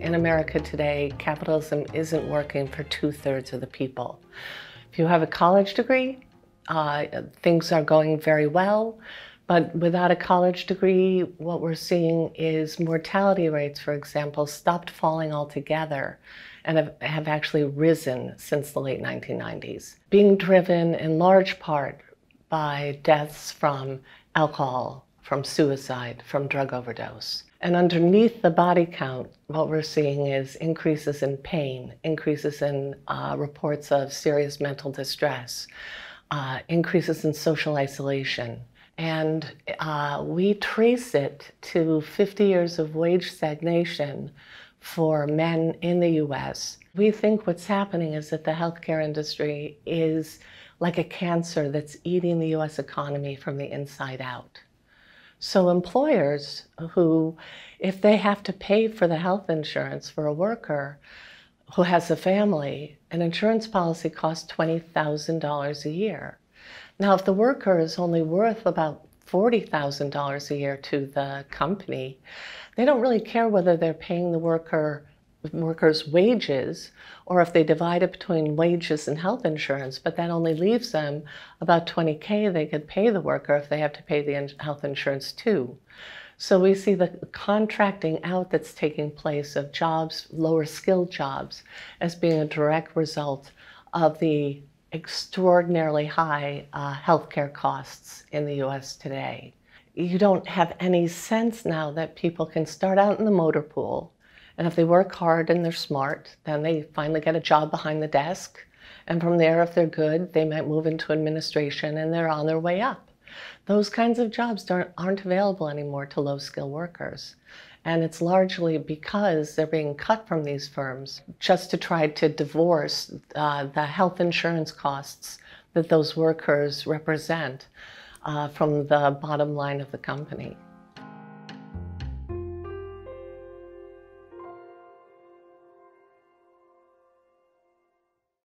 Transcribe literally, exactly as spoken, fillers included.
in America today, capitalism isn't working for two-thirds of the people. If you have a college degree, uh, things are going very well. But without a college degree, what we're seeing is mortality rates, for example, stopped falling altogether and have, have actually risen since the late nineteen nineties, being driven in large part by deaths from alcohol, from suicide, from drug overdose. And underneath the body count, what we're seeing is increases in pain, increases in uh, reports of serious mental distress, uh, increases in social isolation. And uh, we trace it to fifty years of wage stagnation for men in the U S. We think what's happening is that the healthcare industry is like a cancer that's eating the U S economy from the inside out. So employers who, if they have to pay for the health insurance for a worker who has a family, an insurance policy costs twenty thousand dollars a year. Now, if the worker is only worth about forty thousand dollars a year to the company, they don't really care whether they're paying the worker workers' wages or if they divide it between wages and health insurance, but that only leaves them about twenty K they could pay the worker if they have to pay the health insurance too. So we see the contracting out that's taking place of jobs, lower skilled jobs, as being a direct result of the extraordinarily high uh, healthcare costs in the U S today. You don't have any sense now that people can start out in the motor pool, and if they work hard and they're smart, then they finally get a job behind the desk, and from there, if they're good, they might move into administration and they're on their way up. Those kinds of jobs don't, aren't available anymore to low-skill workers. And it's largely because they're being cut from these firms just to try to divorce uh, the health insurance costs that those workers represent uh, from the bottom line of the company.